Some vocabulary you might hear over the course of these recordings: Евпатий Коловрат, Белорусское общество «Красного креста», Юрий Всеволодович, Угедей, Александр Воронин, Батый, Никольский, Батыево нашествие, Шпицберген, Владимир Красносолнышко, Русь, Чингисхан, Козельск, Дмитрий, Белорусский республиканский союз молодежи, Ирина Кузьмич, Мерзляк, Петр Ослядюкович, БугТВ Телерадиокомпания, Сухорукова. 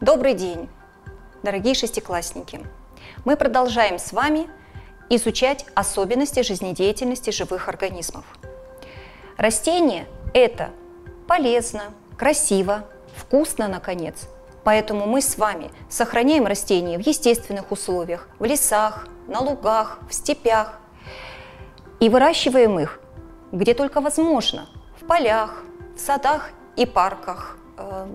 Добрый день, дорогие шестиклассники! Мы продолжаем с вами изучать особенности жизнедеятельности живых организмов. Растения – это полезно, красиво, вкусно, наконец. Поэтому мы с вами сохраняем растения в естественных условиях, в лесах, на лугах, в степях. И выращиваем их где только возможно – в полях, в садах и парках,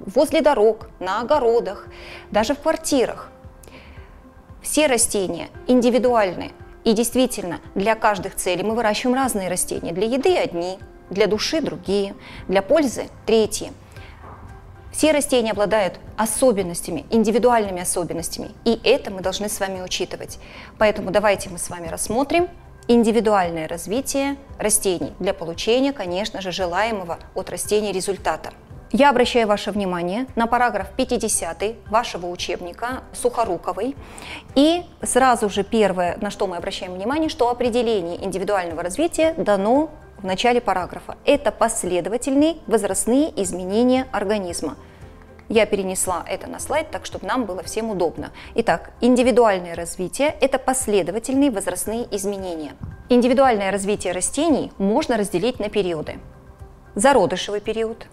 возле дорог, на огородах, даже в квартирах. Все растения индивидуальны, и действительно для каждых целей мы выращиваем разные растения. Для еды одни, для души другие, для пользы третьи. Все растения обладают особенностями, индивидуальными особенностями, и это мы должны с вами учитывать. Поэтому давайте мы с вами рассмотрим индивидуальное развитие растений для получения, конечно же, желаемого от растений результата. Я обращаю ваше внимание на параграф 50 вашего учебника Сухоруковой. И сразу же первое, на что мы обращаем внимание, что определение индивидуального развития дано в начале параграфа. Это последовательные возрастные изменения организма. Я перенесла это на слайд, так чтобы нам было всем удобно. Итак, индивидуальное развитие – это последовательные возрастные изменения. Индивидуальное развитие растений можно разделить на периоды. Зародышевый период,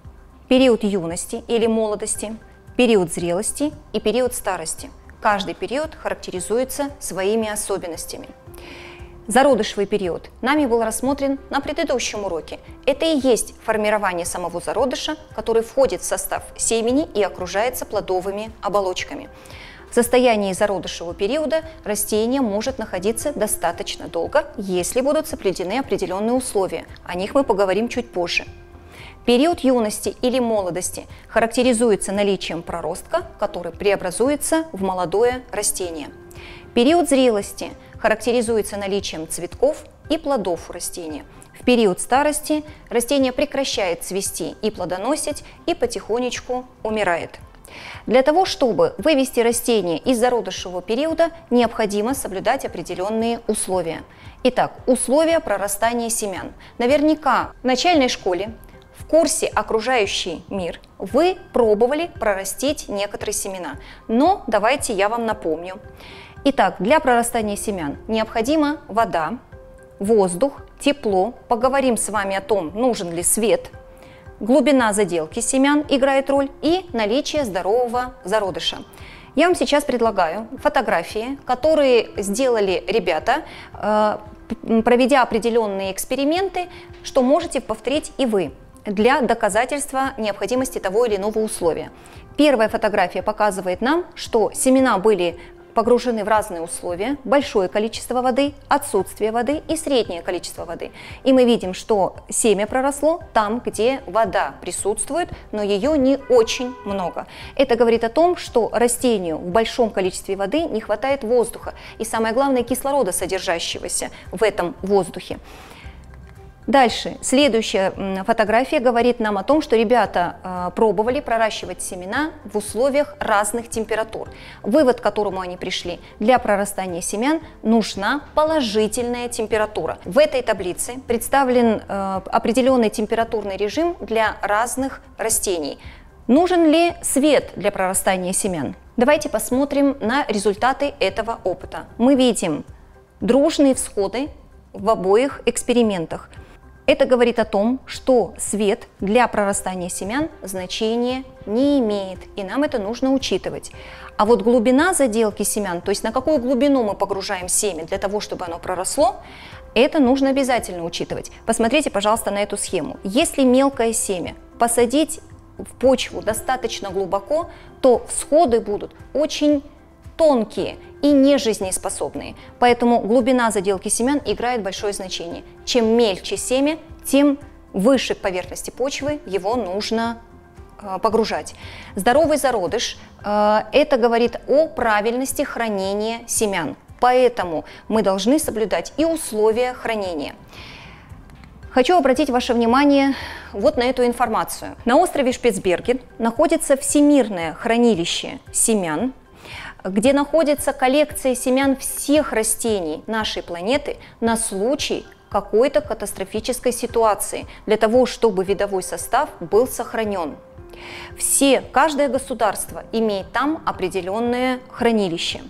период юности или молодости, период зрелости и период старости. Каждый период характеризуется своими особенностями. Зародышевый период нами был рассмотрен на предыдущем уроке. Это и есть формирование самого зародыша, который входит в состав семени и окружается плодовыми оболочками. В состоянии зародышевого периода растение может находиться достаточно долго, если будут соблюдены определенные условия. О них мы поговорим чуть позже. Период юности или молодости характеризуется наличием проростка, который преобразуется в молодое растение. Период зрелости характеризуется наличием цветков и плодов у растения. В период старости растение прекращает цвести и плодоносить и потихонечку умирает. Для того, чтобы вывести растение из зародышевого периода, необходимо соблюдать определенные условия. Итак, условия прорастания семян. Наверняка в начальной школе в курсе «Окружающий мир» вы пробовали прорастить некоторые семена, но давайте я вам напомню. Итак, для прорастания семян необходима вода, воздух, тепло. Поговорим с вами о том, нужен ли свет, глубина заделки семян играет роль и наличие здорового зародыша. Я вам сейчас предлагаю фотографии, которые сделали ребята, проведя определенные эксперименты, что можете повторить и вы для доказательства необходимости того или иного условия. Первая фотография показывает нам, что семена были погружены в разные условия: большое количество воды, отсутствие воды и среднее количество воды. И мы видим, что семя проросло там, где вода присутствует, но ее не очень много. Это говорит о том, что растению в большом количестве воды не хватает воздуха и, самое главное, кислорода, содержащегося в этом воздухе. Дальше, следующая фотография говорит нам о том, что ребята пробовали проращивать семена в условиях разных температур. Вывод, к которому они пришли: для прорастания семян нужна положительная температура. В этой таблице представлен определенный температурный режим для разных растений. Нужен ли свет для прорастания семян? Давайте посмотрим на результаты этого опыта. Мы видим дружные всходы в обоих экспериментах. Это говорит о том, что свет для прорастания семян значения не имеет, и нам это нужно учитывать. А вот глубина заделки семян, то есть на какую глубину мы погружаем семя для того, чтобы оно проросло, это нужно обязательно учитывать. Посмотрите, пожалуйста, на эту схему. Если мелкое семя посадить в почву достаточно глубоко, то всходы будут очень тонкие и нежизнеспособные. Поэтому глубина заделки семян играет большое значение. Чем мельче семя, тем выше к поверхности почвы его нужно погружать. Здоровый зародыш – это говорит о правильности хранения семян. Поэтому мы должны соблюдать и условия хранения. Хочу обратить ваше внимание вот на эту информацию. На острове Шпицберген находится всемирное хранилище семян, где находится коллекция семян всех растений нашей планеты на случай какой-то катастрофической ситуации, для того, чтобы видовой состав был сохранен. Каждое государство имеет там определенное хранилище.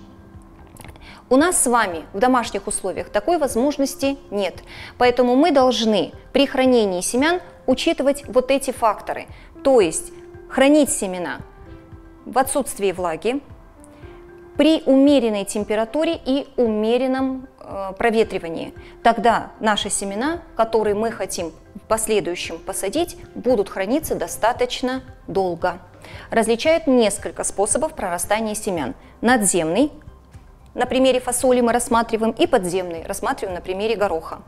У нас с вами в домашних условиях такой возможности нет, поэтому мы должны при хранении семян учитывать вот эти факторы, то есть хранить семена в отсутствии влаги, при умеренной температуре и умеренном проветривании. Тогда наши семена, которые мы хотим в последующем посадить, будут храниться достаточно долго. Различают несколько способов прорастания семян. Надземный, на примере фасоли мы рассматриваем, и подземный, рассматриваем на примере гороха.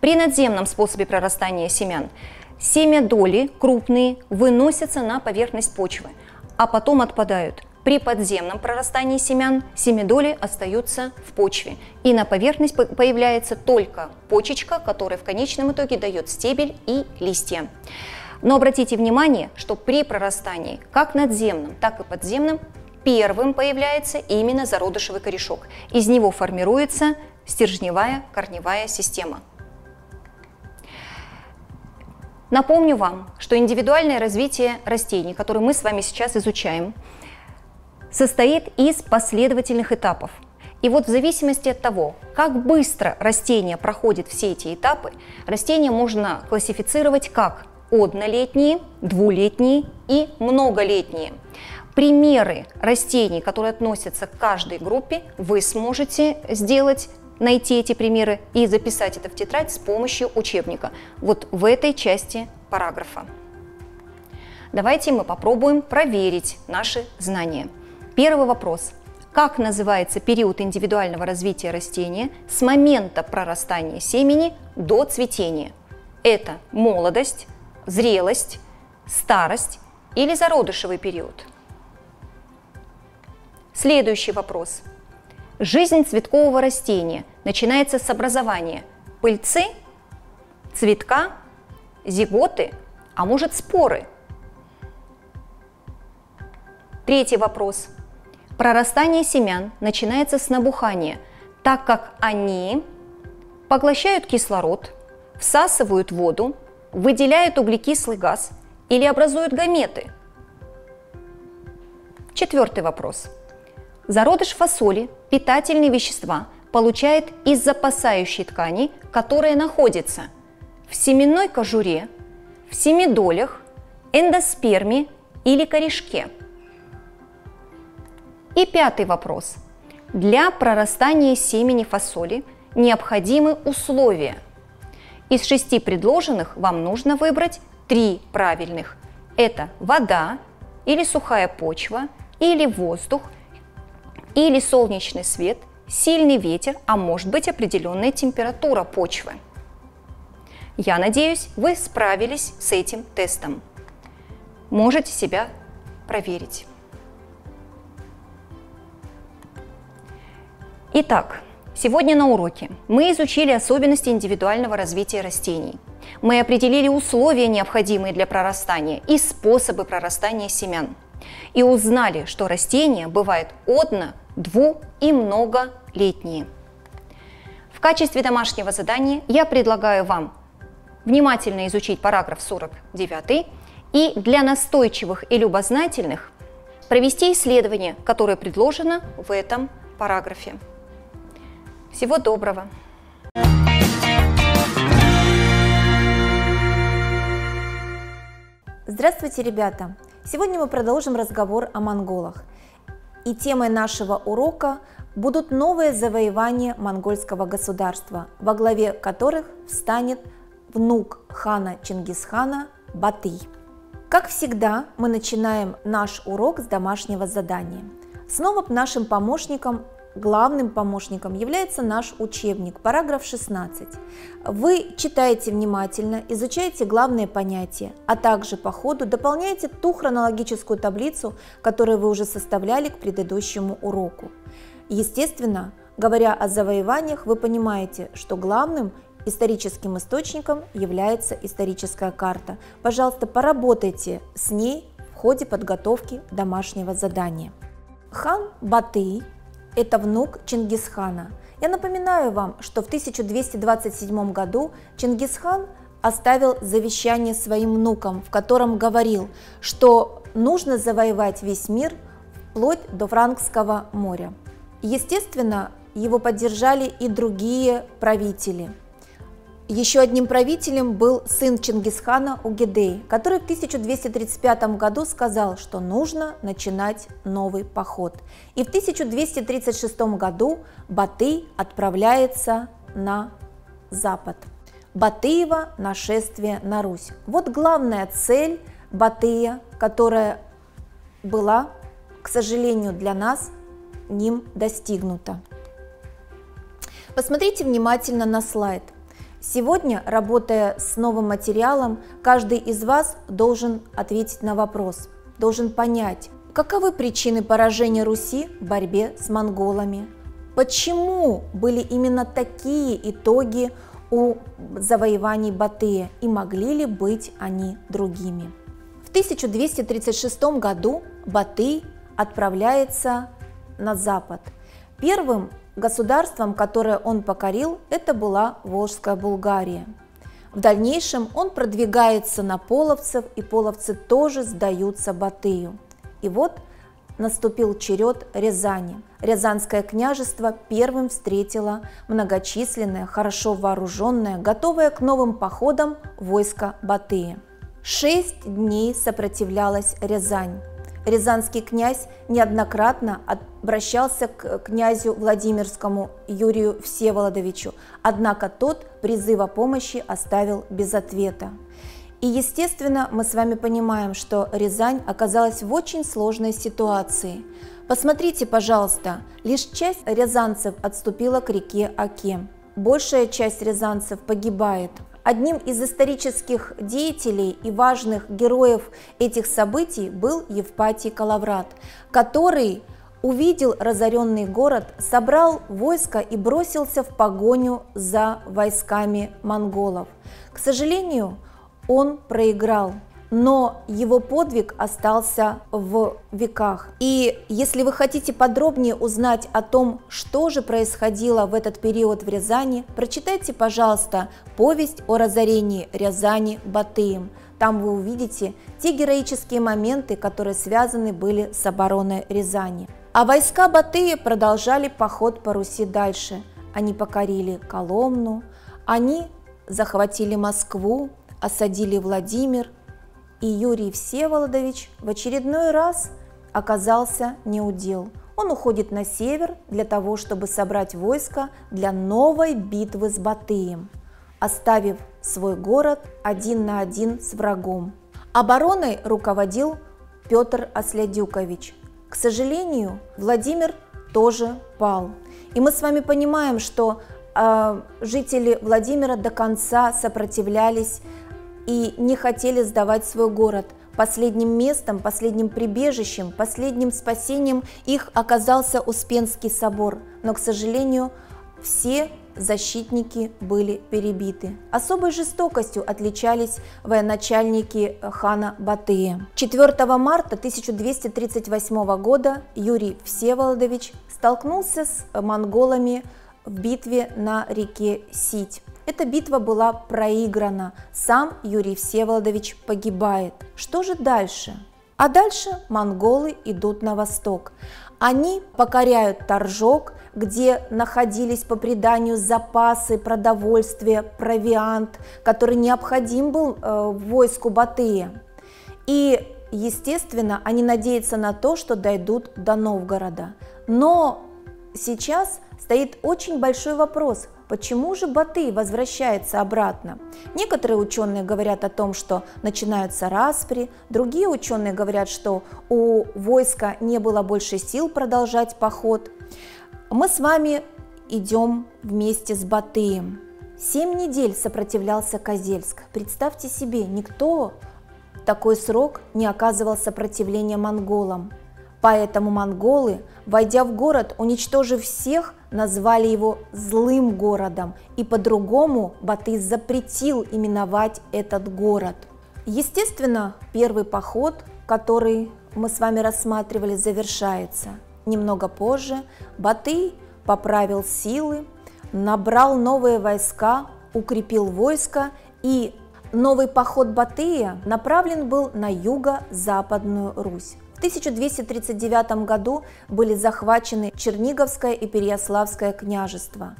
При надземном способе прорастания семян семядоли крупные выносятся на поверхность почвы, а потом отпадают. При подземном прорастании семян семядоли остаются в почве, и на поверхность появляется только почечка, которая в конечном итоге дает стебель и листья. Но обратите внимание, что при прорастании как надземном, так и подземном первым появляется именно зародышевый корешок. Из него формируется стержневая корневая система. Напомню вам, что индивидуальное развитие растений, которое мы с вами сейчас изучаем, состоит из последовательных этапов. И вот в зависимости от того, как быстро растение проходит все эти этапы, растения можно классифицировать как однолетние, двулетние и многолетние. Примеры растений, которые относятся к каждой группе, вы сможете найти эти примеры и записать это в тетрадь с помощью учебника, вот в этой части параграфа. Давайте мы попробуем проверить наши знания. Первый вопрос. Как называется период индивидуального развития растения с момента прорастания семени до цветения? Это молодость, зрелость, старость или зародышевый период? Следующий вопрос. Жизнь цветкового растения начинается с образования пыльцы, цветка, зиготы, а может споры? Третий вопрос. Прорастание семян начинается с набухания, так как они поглощают кислород, всасывают воду, выделяют углекислый газ или образуют гаметы. Четвертый вопрос. Зародыш фасоли питательные вещества получает из запасающей ткани, которая находится в семенной кожуре, в семидолях, эндосперме или корешке. И пятый вопрос. Для прорастания семени фасоли необходимы условия. Из 6 предложенных вам нужно выбрать 3 правильных. Это вода или сухая почва, или воздух, или солнечный свет, сильный ветер, а может быть определенная температура почвы. Я надеюсь, вы справились с этим тестом. Можете себя проверить. Итак, сегодня на уроке мы изучили особенности индивидуального развития растений. Мы определили условия, необходимые для прорастания, и способы прорастания семян. И узнали, что растения бывают одно-, дву- и многолетние. В качестве домашнего задания я предлагаю вам внимательно изучить параграф 49 и для настойчивых и любознательных провести исследование, которое предложено в этом параграфе. Всего доброго! Здравствуйте, ребята! Сегодня мы продолжим разговор о монголах. И темой нашего урока будут новые завоевания монгольского государства, во главе которых встанет внук хана Чингисхана Батый. Как всегда, мы начинаем наш урок с домашнего задания. Снова нашим помощником, главным помощником является наш учебник, параграф 16. Вы читаете внимательно, изучаете главные понятия, а также по ходу дополняете ту хронологическую таблицу, которую вы уже составляли к предыдущему уроку. Естественно, говоря о завоеваниях, вы понимаете, что главным историческим источником является историческая карта. Пожалуйста, поработайте с ней в ходе подготовки домашнего задания. Хан Батый – это внук Чингисхана. Я напоминаю вам, что в 1227 году Чингисхан оставил завещание своим внукам, в котором говорил, что нужно завоевать весь мир вплоть до Франкского моря. Естественно, его поддержали и другие правители. Еще одним правителем был сын Чингисхана Угедей, который в 1235 году сказал, что нужно начинать новый поход. И в 1236 году Батый отправляется на запад. Батыева нашествие на Русь. Вот главная цель Батыя, которая была, к сожалению, для нас ним достигнута. Посмотрите внимательно на слайд. Сегодня, работая с новым материалом, каждый из вас должен ответить на вопрос, должен понять, каковы причины поражения Руси в борьбе с монголами, почему были именно такие итоги у завоеваний Батыя и могли ли быть они другими. В 1236 году Батый отправляется на запад. Первым государством, которое он покорил, это была Волжская Булгария. В дальнейшем он продвигается на половцев, и половцы тоже сдаются Батыю. И вот наступил черед Рязани. Рязанское княжество первым встретило многочисленное, хорошо вооруженное, готовое к новым походам войско Батыя. 6 дней сопротивлялась Рязань. Рязанский князь неоднократно обращался к князю Владимирскому Юрию Всеволодовичу, однако тот призыв о помощи оставил без ответа. И, естественно, мы с вами понимаем, что Рязань оказалась в очень сложной ситуации. Посмотрите, пожалуйста, лишь часть рязанцев отступила к реке Оке. Большая часть рязанцев погибает. Одним из исторических деятелей и важных героев этих событий был Евпатий Коловрат, который увидел разоренный город, собрал войско и бросился в погоню за войсками монголов. К сожалению, он проиграл, но его подвиг остался в веках. И если вы хотите подробнее узнать о том, что же происходило в этот период в Рязани, прочитайте, пожалуйста, повесть о разорении Рязани Батыем. Там вы увидите те героические моменты, которые связаны были с обороной Рязани. А войска Батыя продолжали поход по Руси дальше. Они покорили Коломну, они захватили Москву, осадили Владимир. И Юрий Всеволодович в очередной раз оказался неудел. Он уходит на север для того, чтобы собрать войско для новой битвы с Батыем, оставив свой город один на один с врагом. Обороной руководил Петр Ослядюкович. К сожалению, Владимир тоже пал. И мы с вами понимаем, что жители Владимира до конца сопротивлялись и не хотели сдавать свой город. Последним местом, последним прибежищем, последним спасением их оказался Успенский собор, но, к сожалению, все защитники были перебиты. Особой жестокостью отличались военачальники хана Батыя. 4 марта 1238 года Юрий Всеволодович столкнулся с монголами в битве на реке Сить. Эта битва была проиграна, сам Юрий Всеволодович погибает. Что же дальше? А дальше монголы идут на восток. Они покоряют Торжок, где находились по преданию запасы продовольствия, провиант, который необходим был войску Батыя. И, естественно, они надеются на то, что дойдут до Новгорода. Но сейчас стоит очень большой вопрос, почему же Батый возвращается обратно? Некоторые ученые говорят о том, что начинаются распри, другие ученые говорят, что у войска не было больше сил продолжать поход. Мы с вами идем вместе с Батыем. 7 недель сопротивлялся Козельск. Представьте себе, никто такой срок не оказывал сопротивления монголам. Поэтому монголы, войдя в город, уничтожив всех, назвали его злым городом, и по-другому Батый запретил именовать этот город. Естественно, первый поход, который мы с вами рассматривали, завершается. Немного позже Батый поправил силы, набрал новые войска, укрепил войско и Новый поход Батыя направлен был на юго-западную Русь. В 1239 году были захвачены Черниговское и Переяславское княжества,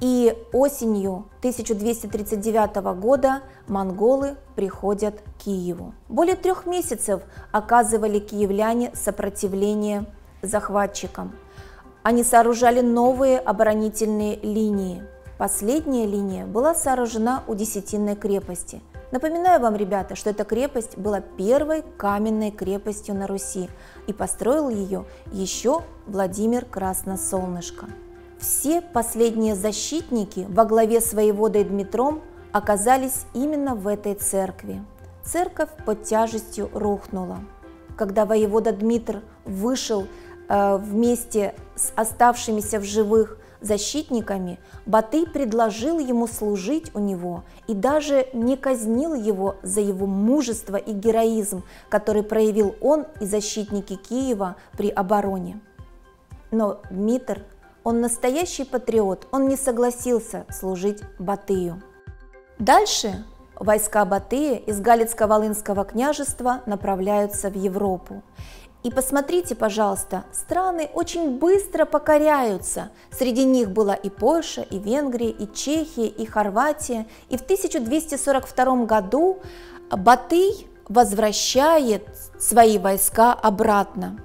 и осенью 1239 года монголы приходят к Киеву. Более 3 месяцев оказывали киевляне сопротивление захватчикам. Они сооружали новые оборонительные линии. Последняя линия была сооружена у Десятинной крепости. Напоминаю вам, ребята, что эта крепость была первой каменной крепостью на Руси, и построил ее еще Владимир Красносолнышко. Все последние защитники во главе с воеводой Дмитром оказались именно в этой церкви. Церковь под тяжестью рухнула. Когда воевода Дмитр вышел вместе с оставшимися в живых защитниками, Батый предложил ему служить у него и даже не казнил его за его мужество и героизм, который проявил он и защитники Киева при обороне. Но Дмитр, он настоящий патриот, он не согласился служить Батыю. Дальше войска Батыя из Галицко-Волынского княжества направляются в Европу. И посмотрите, пожалуйста, страны очень быстро покоряются. Среди них была и Польша, и Венгрия, и Чехия, и Хорватия. И в 1242 году Батый возвращает свои войска обратно.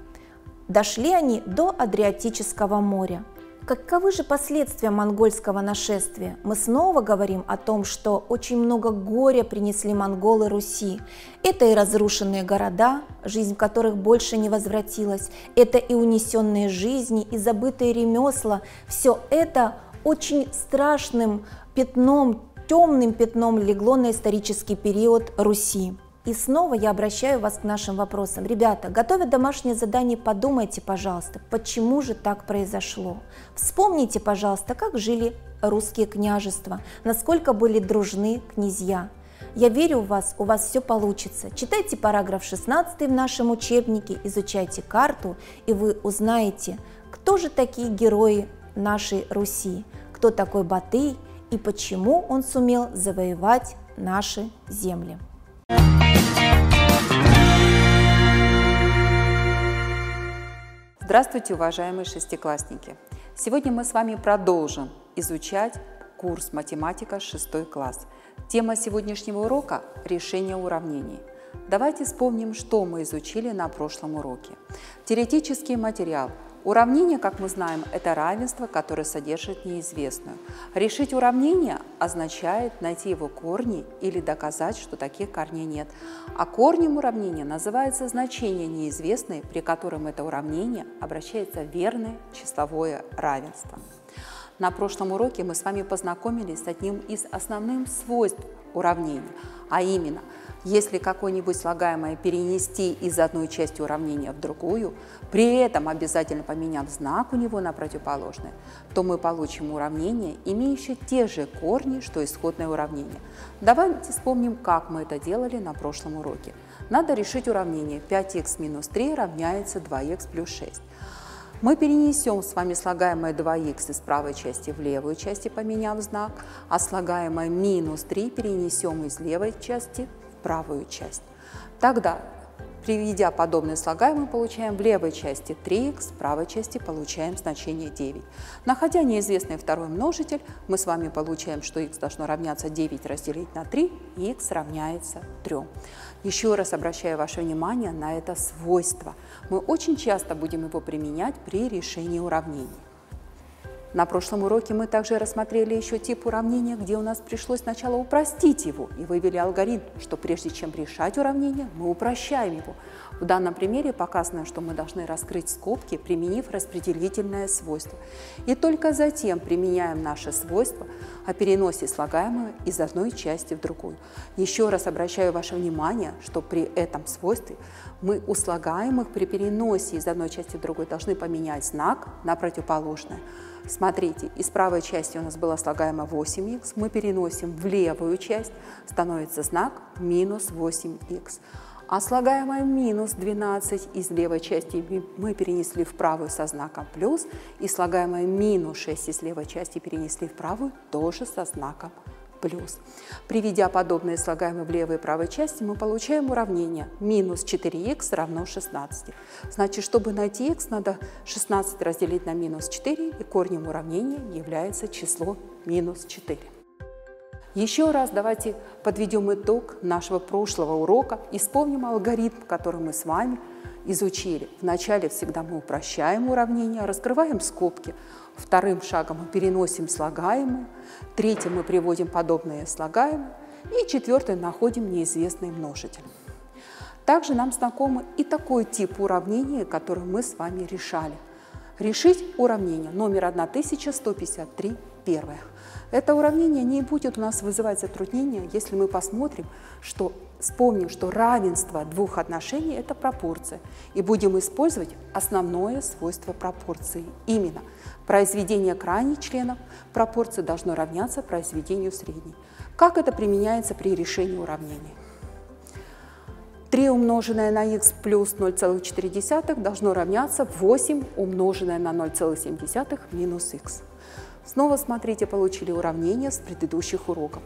Дошли они до Адриатического моря. Каковы же последствия монгольского нашествия? Мы снова говорим о том, что очень много горя принесли монголы Руси. Это и разрушенные города, жизнь которых больше не возвратилась, это и унесенные жизни, и забытые ремесла. Все это очень страшным пятном, темным пятном легло на исторический период Руси. И снова я обращаю вас к нашим вопросам. Ребята, готовя домашнее задание, подумайте, пожалуйста, почему же так произошло. Вспомните, пожалуйста, как жили русские княжества, насколько были дружны князья. Я верю в вас, у вас все получится. Читайте параграф 16 в нашем учебнике, изучайте карту, и вы узнаете, кто же такие герои нашей Руси, кто такой Батый и почему он сумел завоевать наши земли. Здравствуйте, уважаемые шестиклассники! Сегодня мы с вами продолжим изучать курс «Математика 6 класс». Тема сегодняшнего урока – решение уравнений. Давайте вспомним, что мы изучили на прошлом уроке. Теоретический материал. Уравнение, как мы знаем, это равенство, которое содержит неизвестную. Решить уравнение означает найти его корни или доказать, что таких корней нет. А корнем уравнения называется значение неизвестной, при котором это уравнение обращается в верное числовое равенство. На прошлом уроке мы с вами познакомились с одним из основных свойств уравнения, а именно, если какое-нибудь слагаемое перенести из одной части уравнения в другую, при этом обязательно поменяв знак у него на противоположное, то мы получим уравнение, имеющее те же корни, что исходное уравнение. Давайте вспомним, как мы это делали на прошлом уроке. Надо решить уравнение 5х минус 3 равняется 2х плюс 6. Мы перенесем с вами слагаемое 2х из правой части в левую часть, поменяв знак, а слагаемое минус 3 перенесем из левой части в правую часть. Тогда, приведя подобные слагаемые, получаем в левой части 3х, в правой части получаем значение 9. Находя неизвестный второй множитель, мы с вами получаем, что х должно равняться 9 разделить на 3, и х равняется 3. Еще раз обращаю ваше внимание на это свойство. Мы очень часто будем его применять при решении уравнений. На прошлом уроке мы также рассмотрели еще тип уравнения, где у нас пришлось сначала упростить его и вывели алгоритм, что прежде чем решать уравнение, мы упрощаем его. В данном примере показано, что мы должны раскрыть скобки, применив распределительное свойство. И только затем применяем наше свойство о переносе слагаемого из одной части в другую. Еще раз обращаю ваше внимание, что при этом свойстве мы у слагаемых при переносе из одной части в другую должны поменять знак на противоположное. Смотрите, из правой части у нас было слагаемое 8х, мы переносим в левую часть, становится знак минус 8х. А слагаемое минус 12 из левой части мы перенесли в правую со знаком плюс, и слагаемое минус 6 из левой части перенесли в правую тоже со знаком плюс. Приведя подобные слагаемые в левой и правой части, мы получаем уравнение минус 4х равно 16. Значит, чтобы найти х, надо 16 разделить на минус 4, и корнем уравнения является число минус 4. Еще раз давайте подведем итог нашего прошлого урока и вспомним алгоритм, который мы с вами изучили. Вначале всегда мы упрощаем уравнение, раскрываем скобки. Вторым шагом мы переносим слагаемые. Третьим мы приводим подобные слагаемые. И четвертым находим неизвестный множитель. Также нам знакомы и такой тип уравнения, который мы с вами решали. Решить уравнение номер 1153 первое. Это уравнение не будет у нас вызывать затруднения, если мы посмотрим, что вспомним, что равенство двух отношений – это пропорция, и будем использовать основное свойство пропорции. Именно произведение крайних членов пропорции должно равняться произведению средней. Как это применяется при решении уравнений? 3 умноженное на х плюс 0,4 должно равняться 8 умноженное на 0,7 минус х. Снова, смотрите, получили уравнение с предыдущих уроков.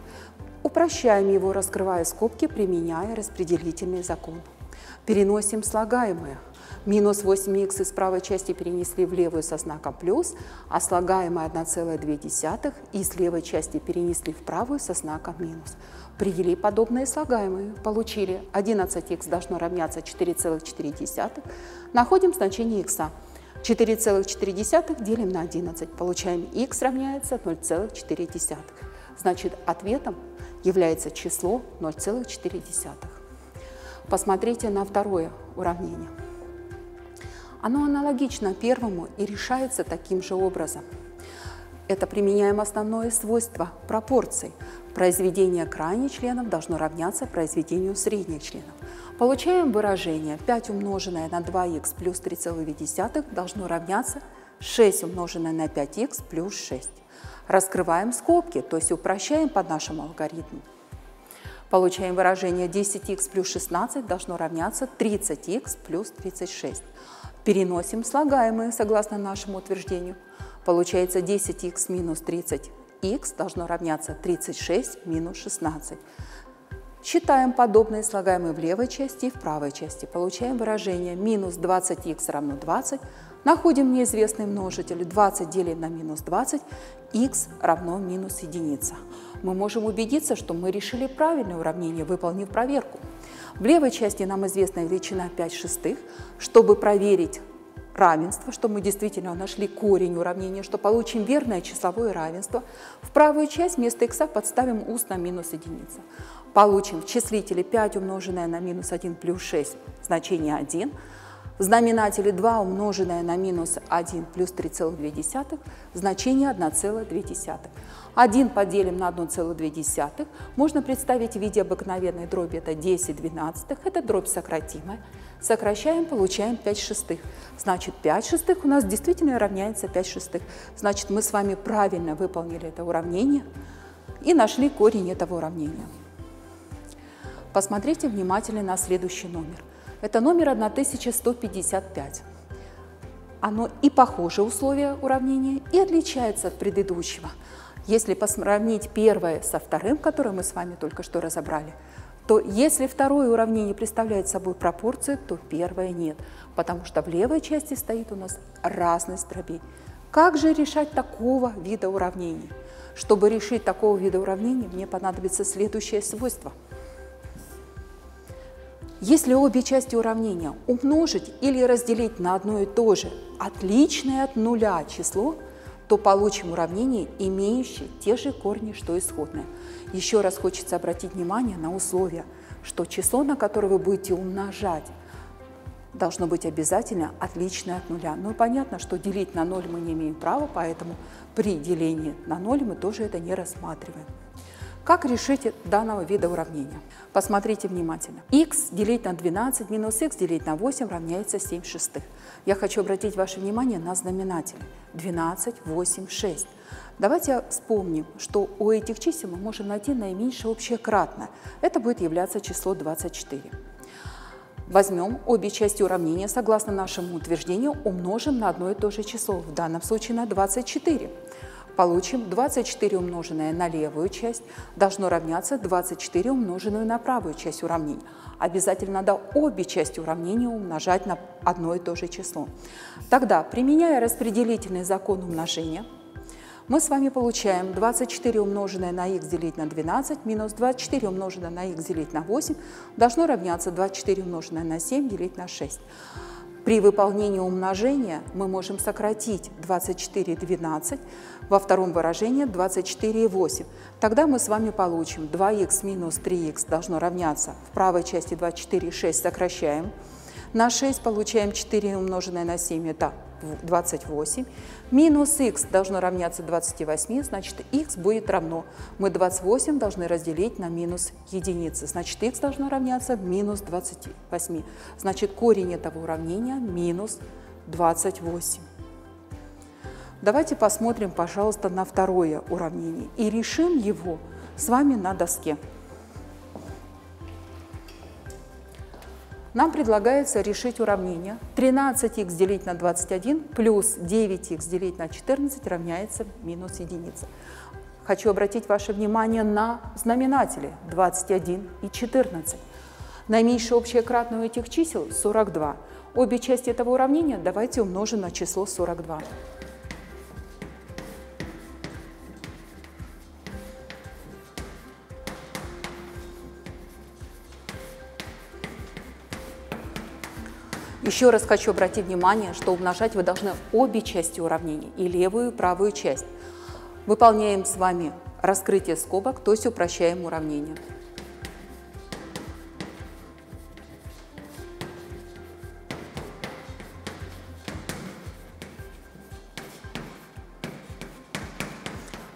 Упрощаем его, раскрывая скобки, применяя распределительный закон. Переносим слагаемые. Минус 8х из правой части перенесли в левую со знаком плюс, а слагаемые 1,2 из левой части перенесли в правую со знаком минус. Привели подобные слагаемые, получили 11х должно равняться 4,4. Находим значение х. 4,4 делим на 11, получаем х равняется 0,4. Значит, ответом является число 0,4. Посмотрите на второе уравнение. Оно аналогично первому и решается таким же образом. Это применяем основное свойство пропорций. Произведение крайних членов должно равняться произведению средних членов. Получаем выражение 5 умноженное на 2х плюс 3,2 должно равняться 6 умноженное на 5х плюс 6. Раскрываем скобки, то есть упрощаем по нашему алгоритму. Получаем выражение 10х плюс 16 должно равняться 30х плюс 36. Переносим слагаемые согласно нашему утверждению. Получается 10х минус 30х должно равняться 36 минус 16. Считаем подобные слагаемые в левой части и в правой части. Получаем выражение минус 20х равно 20. Находим неизвестный множитель. 20 делим на минус 20. Х равно минус 1. Мы можем убедиться, что мы решили правильное уравнение, выполнив проверку. В левой части нам известна величина 5/6. Чтобы проверить равенство, что мы действительно нашли корень уравнения, что получим верное числовое равенство, в правую часть вместо х подставим устно минус 1. Получим в числителе 5 умноженное на минус 1 плюс 6 значение 1, в знаменателе 2 умноженное на минус 1 плюс 3,2 значение 1,2. 1 поделим на 1,2, можно представить в виде обыкновенной дроби, это 10/12, это дробь сократимая. Сокращаем, получаем 5/6. Значит, 5/6 у нас действительно равняется 5/6. Значит, мы с вами правильно выполнили это уравнение и нашли корень этого уравнения. Посмотрите внимательно на следующий номер. Это номер 1155. Оно и похоже условия уравнения, и отличается от предыдущего. Если посравнить первое со вторым, которое мы с вами только что разобрали, то если второе уравнение представляет собой пропорцию, то первое нет, потому что в левой части стоит у нас разность дробей. Как же решать такого вида уравнений? Чтобы решить такого вида уравнений, мне понадобится следующее свойство. Если обе части уравнения умножить или разделить на одно и то же отличное от нуля число, то получим уравнение, имеющее те же корни, что исходное. Еще раз хочется обратить внимание на условие, что число, на которое вы будете умножать, должно быть обязательно отличное от нуля. Ну и понятно, что делить на 0 мы не имеем права, поэтому при делении на 0 мы тоже это не рассматриваем. Как решить данного вида уравнения? Посмотрите внимательно. Х делить на 12 минус х делить на 8 равняется 7/6. Я хочу обратить ваше внимание на знаменатели 12, 8, 6. Давайте вспомним, что у этих чисел мы можем найти наименьшее общее кратное. Это будет являться число 24. Возьмем обе части уравнения, согласно нашему утверждению, умножим на одно и то же число, в данном случае на 24. получим 24 умноженное на левую часть должно равняться 24 умноженную на правую часть уравнений. Обязательно надо обе части уравнения умножать на одно и то же число. Тогда, применяя распределительный закон умножения, мы с вами получаем 24 умноженное на х делить на 12 минус 24 умноженное на х делить на 8 должно равняться 24 умноженное на 7 делить на 6. При выполнении умножения мы можем сократить 24,12 во втором выражении 24,8. Тогда мы с вами получим 2х минус 3х должно равняться в правой части 24,6 сокращаем. На 6 получаем 4 умноженное на 7 это 28. Минус х должно равняться 28, значит х будет равно. Мы 28 должны разделить на минус единицы, значит х должно равняться минус 28. Значит корень этого уравнения минус 28. Давайте посмотрим, пожалуйста, на второе уравнение и решим его с вами на доске. Нам предлагается решить уравнение 13х делить на 21 плюс 9х делить на 14 равняется минус 1. Хочу обратить ваше внимание на знаменатели 21 и 14. Наименьшее общее кратное у этих чисел 42. Обе части этого уравнения давайте умножим на число 42. Еще раз хочу обратить внимание, что умножать вы должны обе части уравнения, и левую, и правую часть. Выполняем с вами раскрытие скобок, то есть упрощаем уравнение.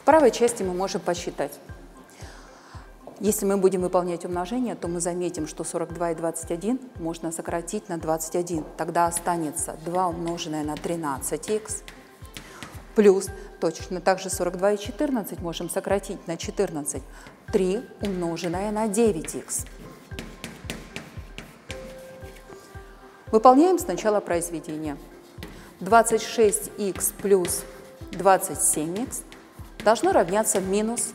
В правой части мы можем посчитать. Если мы будем выполнять умножение, то мы заметим, что 42 и 21 можно сократить на 21. Тогда останется 2 умноженное на 13х плюс точно также 42 и 14 можем сократить на 14. 3 умноженное на 9х. Выполняем сначала произведение. 26х плюс 27х должно равняться минус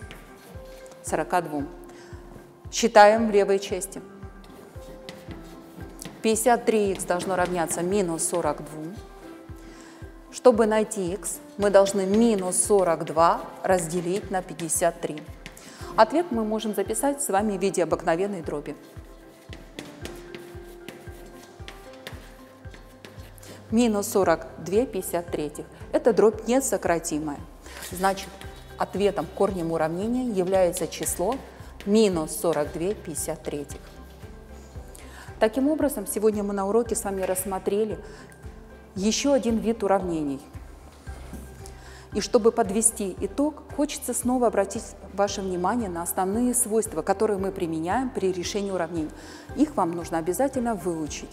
42. Считаем в левой части. 53х должно равняться минус 42. Чтобы найти х, мы должны минус 42 разделить на 53. Ответ мы можем записать с вами в виде обыкновенной дроби. Минус 42 53. Эта дробь несократимая. Значит, ответом корнем уравнения является число минус 42,53. Таким образом, сегодня мы на уроке с вами рассмотрели еще один вид уравнений. И чтобы подвести итог, хочется снова обратить ваше внимание на основные свойства, которые мы применяем при решении уравнений. Их вам нужно обязательно выучить.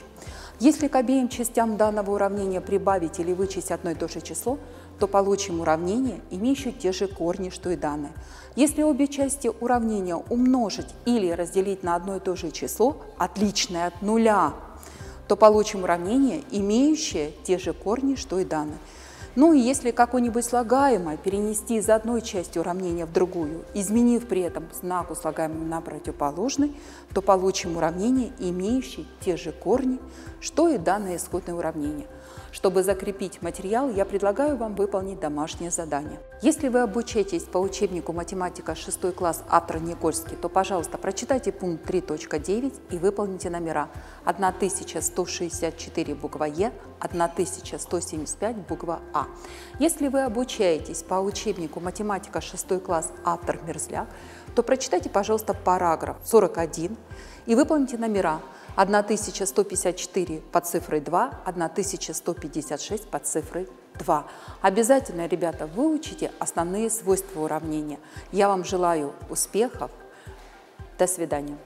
Если к обеим частям данного уравнения прибавить или вычесть одно и то же число, то получим уравнение, имеющее те же корни, что и данные. Если обе части уравнения умножить или разделить на одно и то же число, отличное от нуля, то получим уравнение, имеющее те же корни, что и данные. Ну и если какое-нибудь слагаемое перенести из одной части уравнения в другую, изменив при этом знак у слагаемого на противоположный, то получим уравнение, имеющее те же корни, что и данное исходное уравнение. Чтобы закрепить материал, я предлагаю вам выполнить домашнее задание. Если вы обучаетесь по учебнику «Математика 6 класс» автора Никольский, то, пожалуйста, прочитайте пункт 3.9 и выполните номера 1164 буква «Е», 1175 буква «А». Если вы обучаетесь по учебнику «Математика 6 класс» автор Мерзляк, то прочитайте, пожалуйста, параграф 41 и выполните номера 1154 под цифрой 2, 1156 под цифрой 2. Обязательно, ребята, выучите основные свойства уравнения. Я вам желаю успехов. До свидания.